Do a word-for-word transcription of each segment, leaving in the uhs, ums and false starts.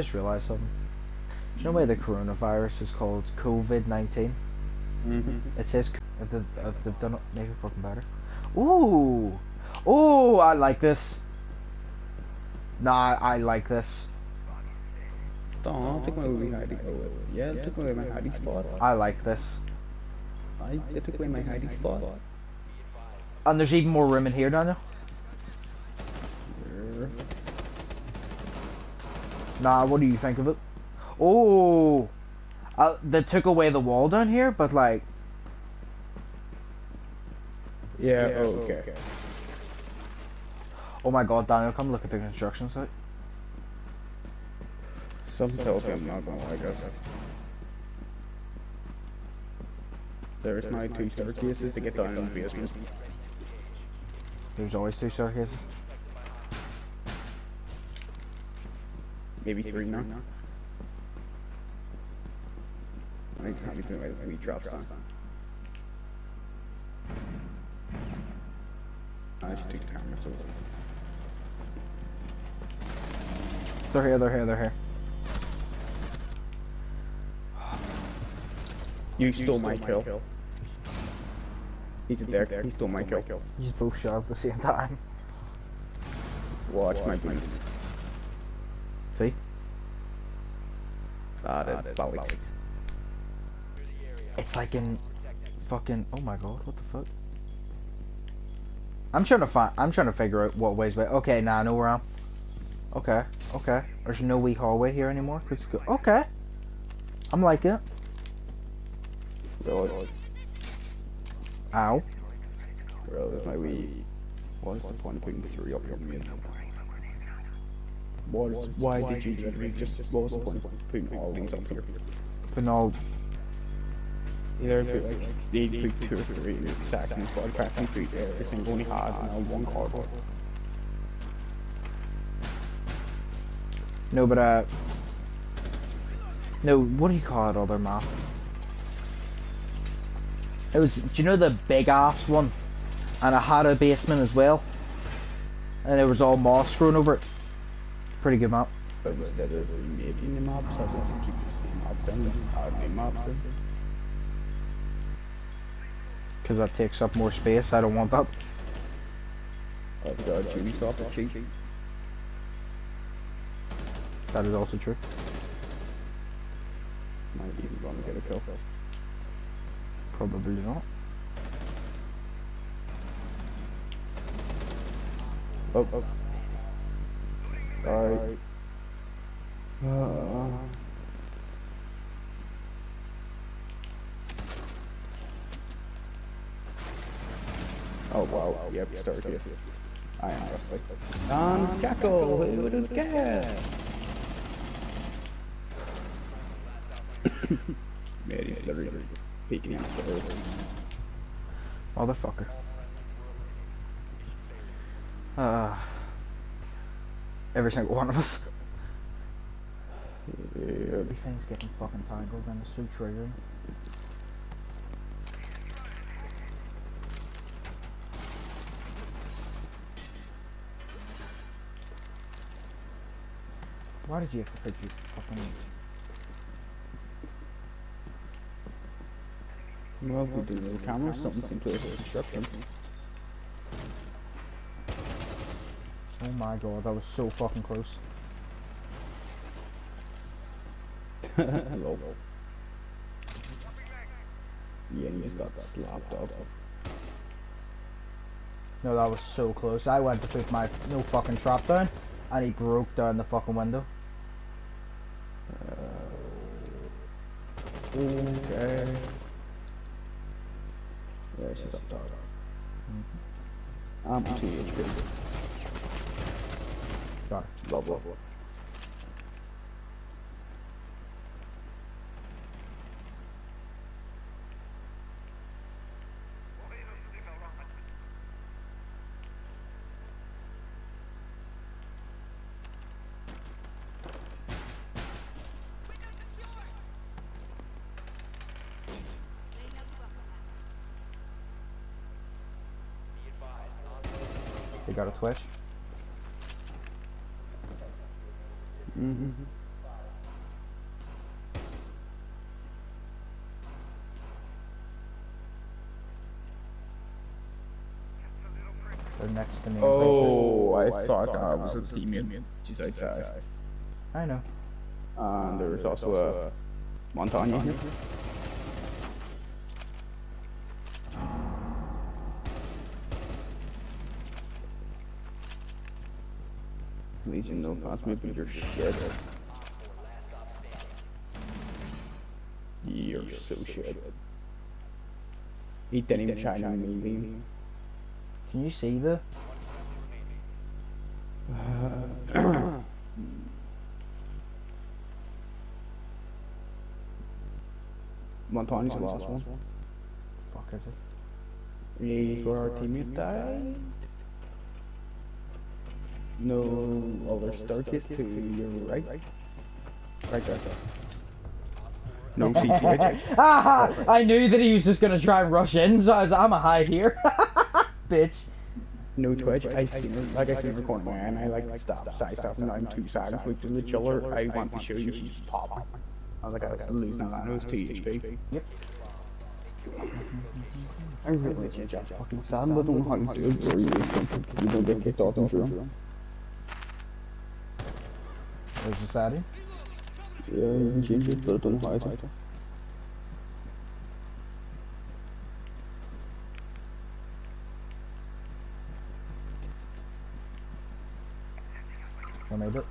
I just realized something. There's no way the coronavirus is called COVID nineteen. Mm-hmm. It says if they've, if they've done it, make it fucking better. Ooh, ooh, I like this. Nah, I like this. Don't take my movie hiding away. Yeah, took away my hiding spot. I like this. I they took away my hiding spot. And there's even more room in here, Daniel. Yeah. Nah, what do you think of it? Oh, uh, they took away the wall down here, but like. Yeah, yeah, oh, okay. okay. Oh my god, Daniel, come look at the construction site. Some tells me I'm not gonna like us. There's, There's my two staircases to get down in the basement. There's always two staircases. Maybe, Maybe three, three now. now. I think Tommy's doing like we dropped on. I should take the camera so they're here, they're here, they're here. You, you stole, stole my, my kill. kill. He's, He's there. there, he stole my kill. kill. You just both shot at the same time. Watch, Watch my goodness. See? That is that ballic. Ballic. It's like in fucking, oh my god, what the fuck? I'm trying to find. I'm trying to figure out what way's way. Okay, now nah, I know where I'm. Okay, okay. There's no wee hallway here anymore. Let's go. Okay. I'm like it. God. Ow. Bro, there's my wee. What's the point of putting three up your mid? Why did you do that? Just what was the point of putting all these up here? Putting all. Either put like, they put two or three sections, but I practically put every single one he had and one cardboard. No, but uh... No, what do you call it other map? It was, do you know the big ass one? And it had a basement as well. And there was all moss grown over it. Pretty good map. But instead of making the maps, I would just keep the same maps in, just add new maps in. Cause that takes up more space. I don't want that. I've got a Jimmy top of cheek. That is also true. Might even gonna get a kill. Probably not. Oh, oh. Sorry. Uh. Oh wow, wow. Yep, yep start yes. I am wrestling. Um, Jackal, who would've guessed? Man, he's literally just peeking out the earth. Motherfucker. Uh, every single one of us. Yeah. Everything's getting fucking tangled and it's so triggering. Why did you have to put your fucking... Well, we do the camera, something seems to have obstructed. Oh my god, that was so fucking close. Hello. Yeah, you just got slapped up. No, that was so close. I went to put my no fucking trap down, and he broke down the fucking window. Uh, okay. Yeah, she's up top. Mm-hmm. I'm two H P. Got her. Blah, blah, blah. They got a Twitch. Mm-hmm. They're next to me. Oh, I, I thought I was a teammate. Jeez, I sorry. I know. Um, there was also a Montagne here. Legion, don't pass me with your shit. You're so shit. He didn't even try to move me. Can you see the? Uh, Montagne's the last one. one. Fuck is it? Yeah, he's where our teammate died. No, no other Stark is to your right. Right there. Right, right. No C T. Haha! Right. I knew that he was just gonna try and rush in, so I was like, I'ma hide here. Bitch. No, no Twitch, I, I seen it. Like I, I seen the corner, man. I like, like stop, side stop, and I'm too sad. I'm flipped in the chiller. I want to show you she's pop. I was like, I was losing that. I was two H P. Yep. I really change up. Fucking sad, but I don't know how to do it. You don't get kicked off and through. There's a Sadie. Yeah, you can change it, but I don't know how to. I made it.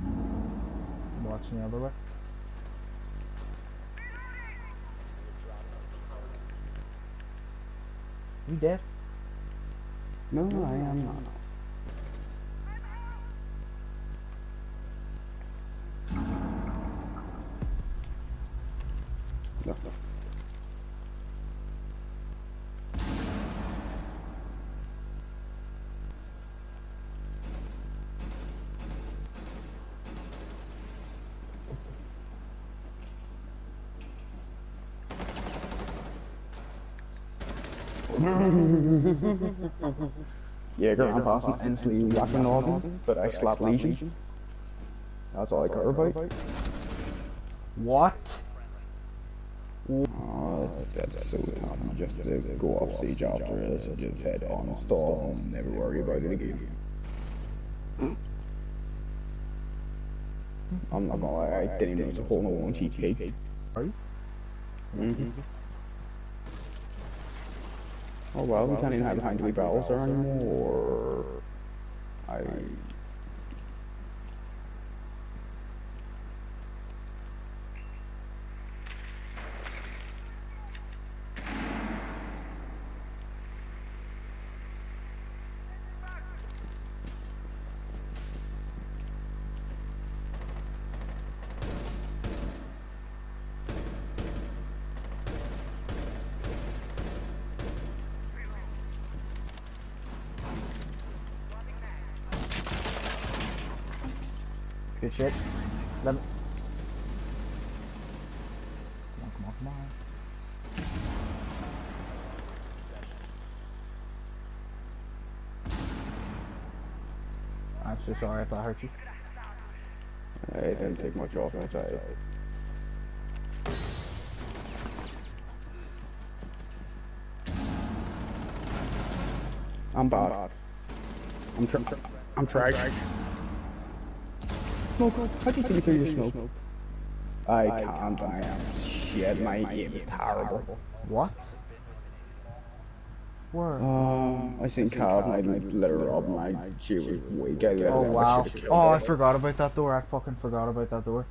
I'm watching the other way. You dead? No, no, I am not. No, no. Yeah, girl, I'm passing endlessly rocking on, but I slapped Legion. That's all I care about. What? Oh, that's so tough. Just to go off stage after this, I just head on and stall and never worry about it again. I'm not gonna lie, I didn't even know it was a whole new one G P. Right? Mm-hmm. Oh well, we can't even hide behind three barrels there anymore. I... Good shit. Let me... Come on, come on, come on. I'm so sorry if I hurt you. I didn't take much off my side. I'm bad. I'm trying. I'm trying. Smoke, how do you see me through your smoke? smoke? I can't, I am shit, my aim is terrible. What? Where? Um, I seen Cal and I like lit her up and I, she was weak. Oh wow. Oh, I forgot about that door, I fucking forgot about that door.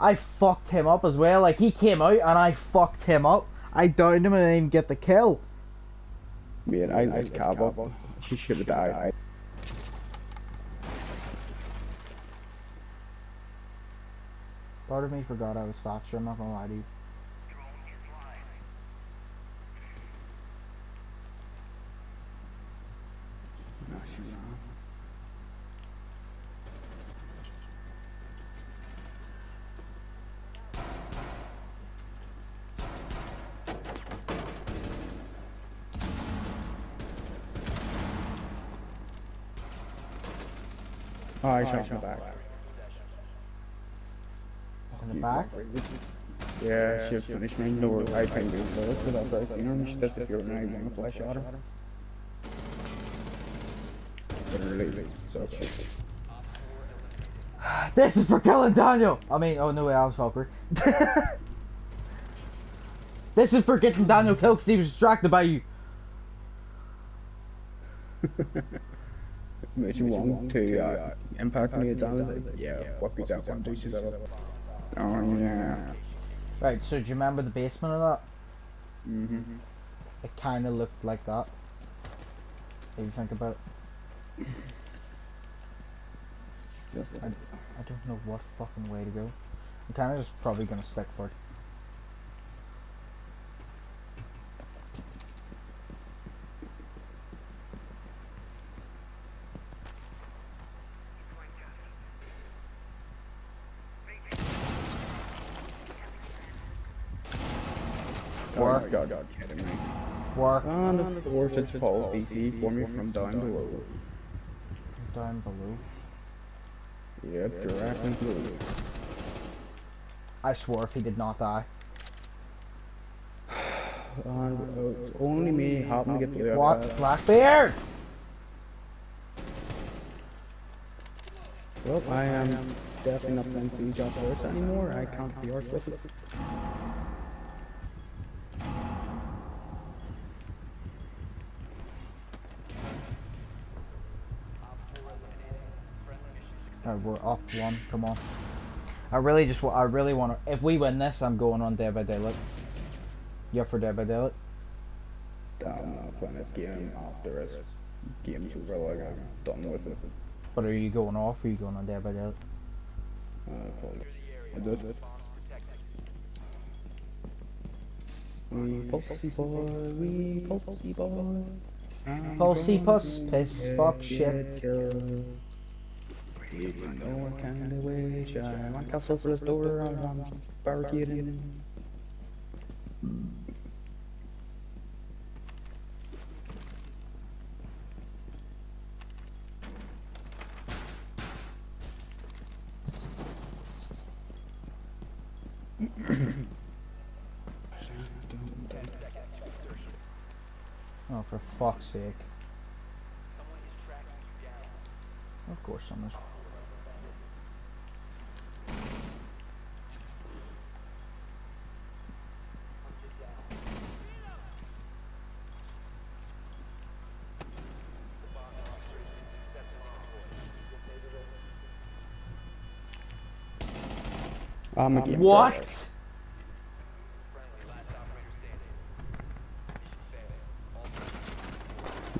I fucked him up as well, like he came out and I fucked him up. I downed him and I didn't even get the kill. Man, I like Cal up, she should have died. Part of me forgot I was faster, I'm not gonna lie to you. No, she's not. Oh, I shot him back. In the back? Yeah, she finished making the work. I can't do this without Bryce. You know when she does if you're not even going to flash out her? This is for killing Daniel! I mean, oh no way, I was Valkyrie. This is for getting Daniel killed because he was distracted by you. Makes you want to uh, impact me at Daniel. Yeah, what beats out one deuces out. Oh yeah. Right, so do you remember the basement of that? Mm-hmm. It kind of looked like that. If you think about it. I, I don't know what fucking way to go. I'm kind of just probably going to stick for it. Work. Oh God, God, kidding me. Work. And of course it's Paul V C for me from down below. Down below? Yep, yeah, giraffe and blue. I swore if he did not die. And, uh, only me happened to get blue. What? Blackbeard! Well, I am definitely not playing Siege of Horse anymore. I can't be yours with it. Right, we're up one. Come on. I really just, I really want to. If we win this, I'm going on Dead by Daylight. You up for Dead by Daylight? I'm not playing this game after it's game's over. Like I'm done with it. But are you going off? Or are you going on Dead by Daylight? Uh, probably. I did it. We pulsy boy, we pulsy boy. Pulsy puss, piss, fuck, shit. Even though I kinda wish I went castle for this door, I'm barricading. Oh, for fuck's sake. Of course, someone's. Um, again, what? Friendly,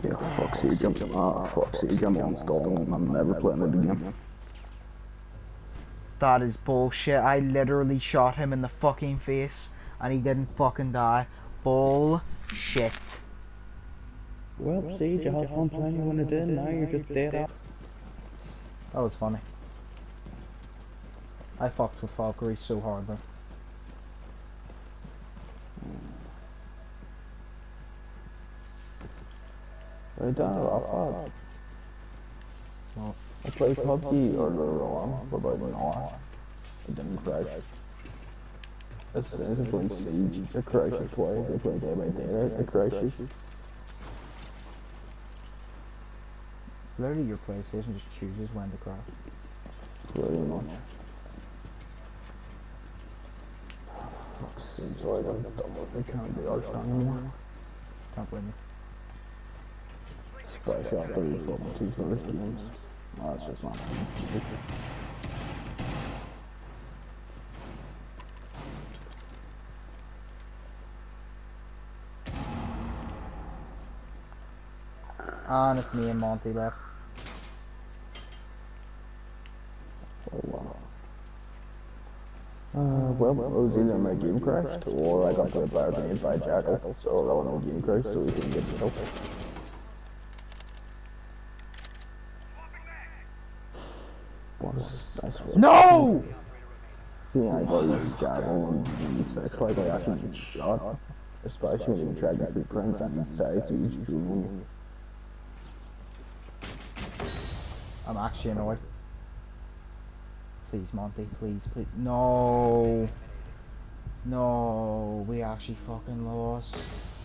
yeah, for fuck's sake, I'm, ah, fuck's sake, I'm unstalling, I'm never playing it again. That is bullshit, I literally shot him in the fucking face, and he didn't fucking die. Bullshit. Well, Siege, you had fun playing you when it did, now you're just dead. That was funny. I fucked with Valkyrie so hard though. I don't know, I thought. I played P U B G earlier on for about an hour. It didn't crash. As soon as I played Siege, it crashes twice. I played Day by Daylight, it crashes. It's literally your PlayStation just chooses when to crash. Pretty much. Enjoy them, doubles, they can't be arched anymore. Can't blame me. Splash out three level two first ones. No, that's just not happening. And it's me and Monty left. Well, well, it was either my game crashed, or I got put by a game by Jackal, so I don't know game crashed, so we didn't get the help. No! Yeah, I got Jackal and sex like I actually get shot, especially when you try to reprint and size, so you just drew. I'm actually annoyed. Please, Monty, please, please. No. No, we actually fucking lost.